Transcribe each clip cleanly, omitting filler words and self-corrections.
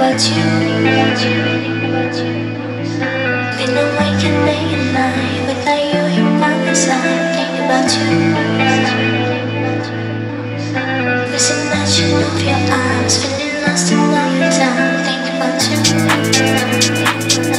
about you, been awake at day and night. Without you here by my side, thinking about you. There's a magic of your arms, feeling lost in all your time, thinking about you.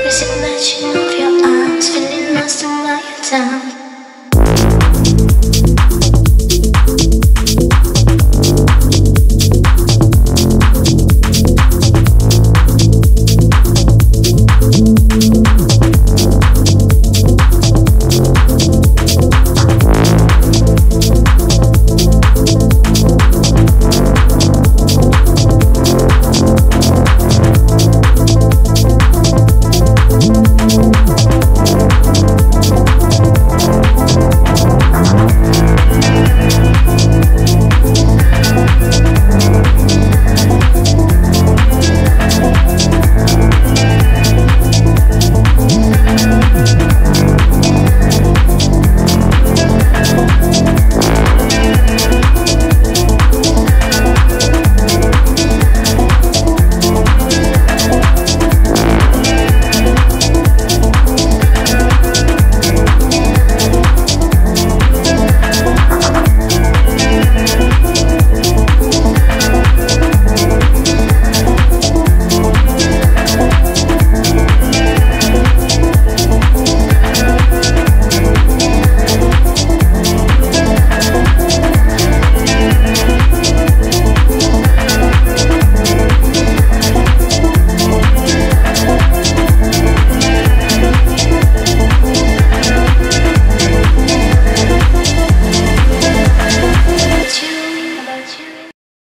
There's a mention of your arms, feeling lost in all your time.